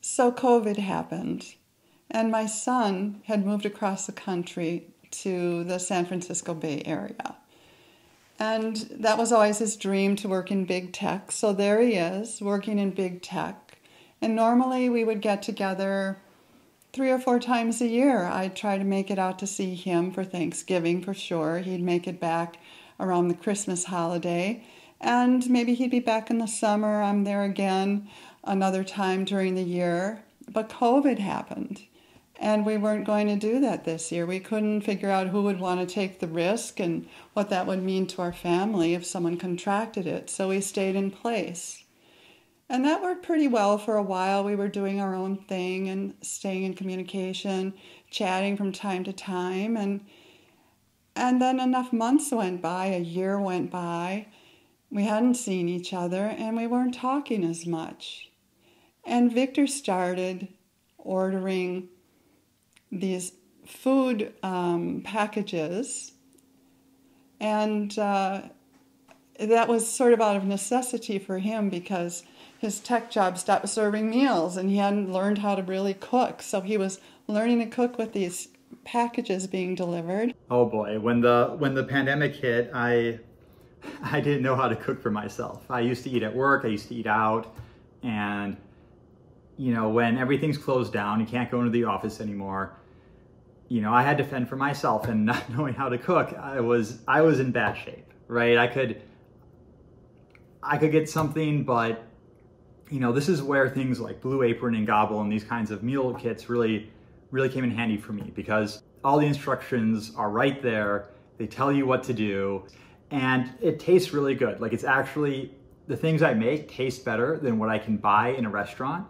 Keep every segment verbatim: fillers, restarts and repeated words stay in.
So COVID happened, and my son had moved across the country to the San Francisco Bay Area. And that was always his dream, to work in big tech. So there he is, working in big tech. And normally we would get together three or four times a year. I'd try to make it out to see him for Thanksgiving for sure. He'd make it back around the Christmas holiday. And maybe he'd be back in the summer. I'm there again another time during the year. But COVID happened, and we weren't going to do that this year. We couldn't figure out who would want to take the risk and what that would mean to our family if someone contracted it. So we stayed in place. And that worked pretty well for a while. We were doing our own thing and staying in communication, chatting from time to time. And, and then enough months went by, a year went by. We hadn't seen each other, and we weren't talking as much. And Victor started ordering these food um, packages, and uh, that was sort of out of necessity for him because his tech job stopped serving meals, and he hadn't learned how to really cook, so he was learning to cook with these packages being delivered. Oh boy, when the, when the pandemic hit, I... I didn't know how to cook for myself. I used to eat at work, I used to eat out, and you know, when everything's closed down, you can't go into the office anymore, you know, I had to fend for myself, and not knowing how to cook, I was I was in bad shape, right? I could I could get something, but you know, this is where things like Blue Apron and Gobble and these kinds of meal kits really really came in handy for me, because all the instructions are right there. They tell you what to do. And it tastes really good. Like, it's actually, the things I make taste better than what I can buy in a restaurant.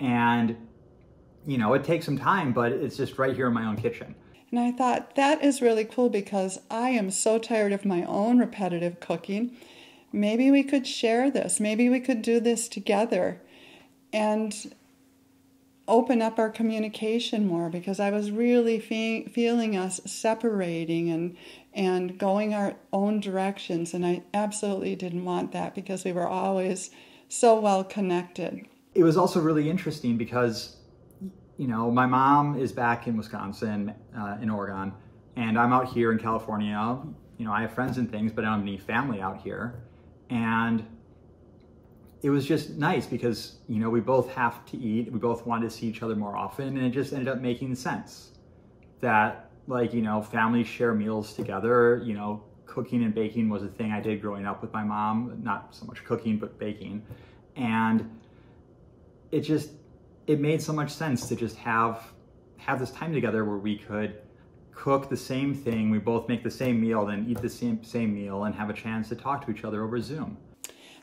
And, you know, it takes some time, but it's just right here in my own kitchen. And I thought, that is really cool, because I am so tired of my own repetitive cooking. Maybe we could share this. Maybe we could do this together and open up our communication more, because I was really fe feeling us separating and and going our own directions, and I absolutely didn't want that, because we were always so well connected. It was also really interesting because, you know, my mom is back in Wisconsin, uh, in Oregon, and I'm out here in California. You know, I have friends and things, but I don't have any family out here. And it was just nice because, you know, we both have to eat. We both wanted to see each other more often, and it just ended up making sense that, like, you know, families share meals together. You know, cooking and baking was a thing I did growing up with my mom. Not so much cooking, but baking. And it just, it made so much sense to just have, have this time together where we could cook the same thing. We both make the same meal, then eat the same, same meal, and have a chance to talk to each other over Zoom.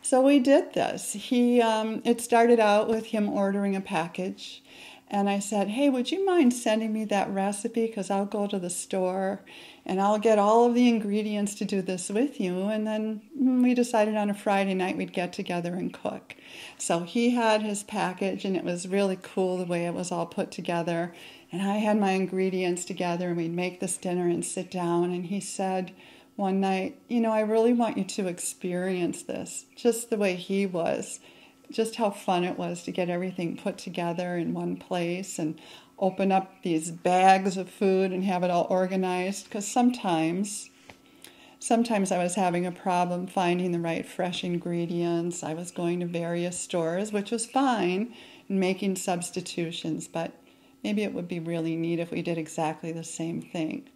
So we did this. He, um, it started out with him ordering a package, and I said, hey, would you mind sending me that recipe, because I'll go to the store and I'll get all of the ingredients to do this with you. And then we decided on a Friday night we'd get together and cook. So he had his package, and it was really cool the way it was all put together, and I had my ingredients together, and we'd make this dinner and sit down. And he said one night, you know, I really want you to experience this, just the way he was, just how fun it was to get everything put together in one place and open up these bags of food and have it all organized. Because sometimes, sometimes I was having a problem finding the right fresh ingredients. I was going to various stores, which was fine, and making substitutions, but maybe it would be really neat if we did exactly the same thing.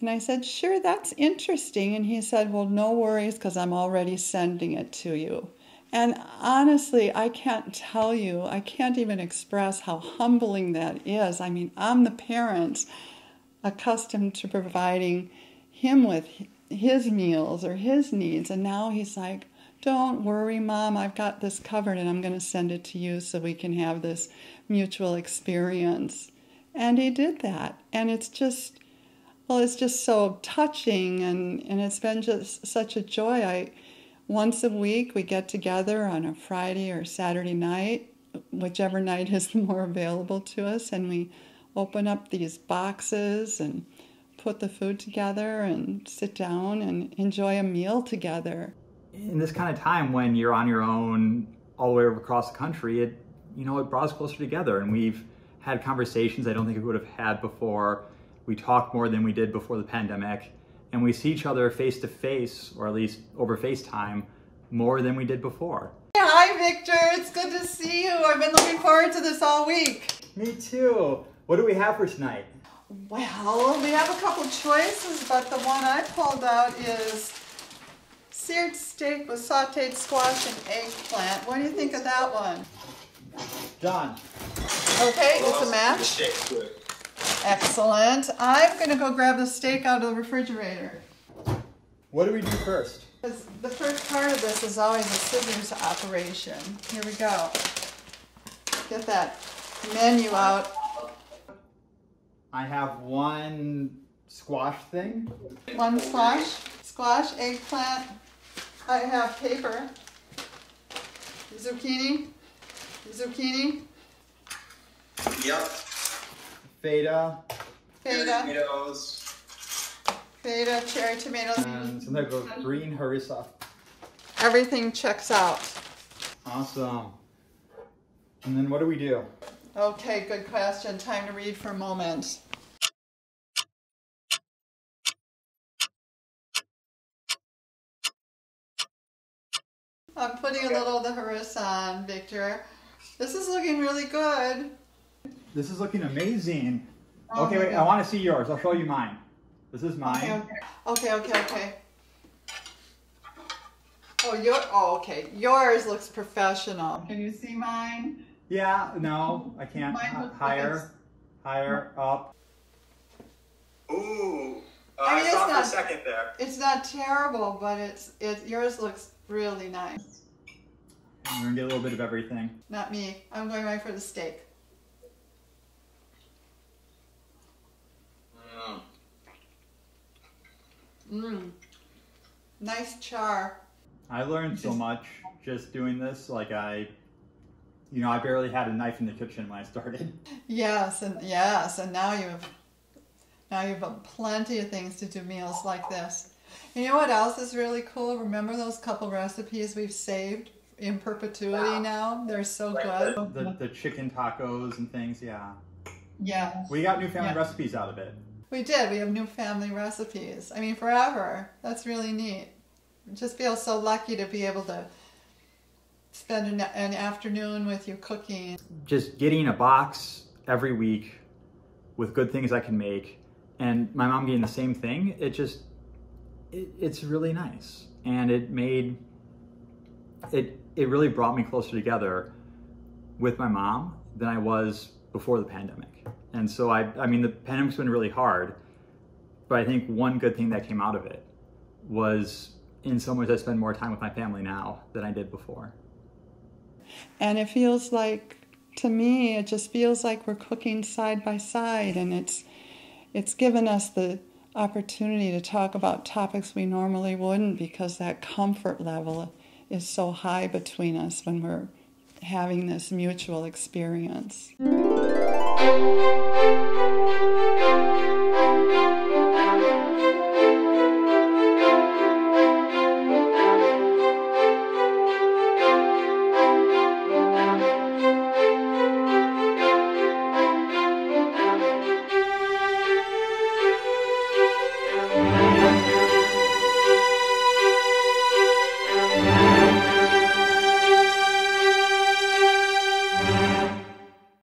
And I said, sure, that's interesting. And he said, well, no worries, because I'm already sending it to you. And honestly, I can't tell you, I can't even express how humbling that is. I mean, I'm the parent accustomed to providing him with his meals or his needs, and now he's like, don't worry, Mom, I've got this covered and I'm going to send it to you so we can have this mutual experience. And he did that. And it's just, well, it's just so touching, and, and it's been just such a joy. I, once a week we get together on a Friday or Saturday night, whichever night is more available to us, and we open up these boxes and put the food together and sit down and enjoy a meal together. In this kind of time when you're on your own all the way across the country, it, you know, it brought us closer together, and we've had conversations I don't think we would have had before. We talked more than we did before the pandemic, and we see each other face to face, or at least over FaceTime, more than we did before. Hi, Victor, it's good to see you. I've been looking forward to this all week. Me too. What do we have for tonight? Well, we have a couple choices, but the one I pulled out is seared steak with sauteed squash and eggplant. What do you think of that one? Done. Okay, it's a match. Excellent. I'm going to go grab the steak out of the refrigerator. What do we do first? The first part of this is always a scissors operation. Here we go. Get that menu out. I have one squash thing. One squash. Squash, eggplant. I have paper. Zucchini. Zucchini. Yep. Feta. Feta. Tomatoes. Feta, cherry tomatoes. And so there goes green harissa. Everything checks out. Awesome. And then what do we do? Okay, good question. Time to read for a moment. I'm putting a little of the harissa on, Victor. This is looking really good. This is looking amazing. Oh, okay, wait, I want to see yours. I'll show you mine. This is mine. Okay, okay, okay. okay. Oh, your, oh, okay. Yours looks professional. Can you see mine? Yeah, no, I can't. Mine looks higher, nice. Higher, up. Ooh, uh, I, mean, I stopped not, for a second there. It's not terrible, but it's, it, yours looks really nice. I'm gonna get a little bit of everything. Not me. I'm going right for the steak. Mmm. Mmm. Nice char. I learned so much just doing this. Like I, you know, I barely had a knife in the kitchen when I started. Yes, and yes, and now you've, now you've plenty of things to do meals like this. You know what else is really cool? Remember those couple recipes we've saved in perpetuity? Wow. Now? They're so good. The, the chicken tacos and things, yeah. Yeah. We got new family yeah. recipes out of it. We did. We have new family recipes. I mean, forever. That's really neat. I just feel so lucky to be able to spend an, an afternoon with you cooking. Just getting a box every week with good things I can make, and my mom getting the same thing, it just... it's really nice, and it made it it really brought me closer together with my mom than I was before the pandemic. And so I I mean, the pandemic's been really hard, but I think one good thing that came out of it was in some ways I spend more time with my family now than I did before. And it feels like, to me, it just feels like we're cooking side by side, and it's it's given us the opportunity to talk about topics we normally wouldn't, because that comfort level is so high between us when we're having this mutual experience.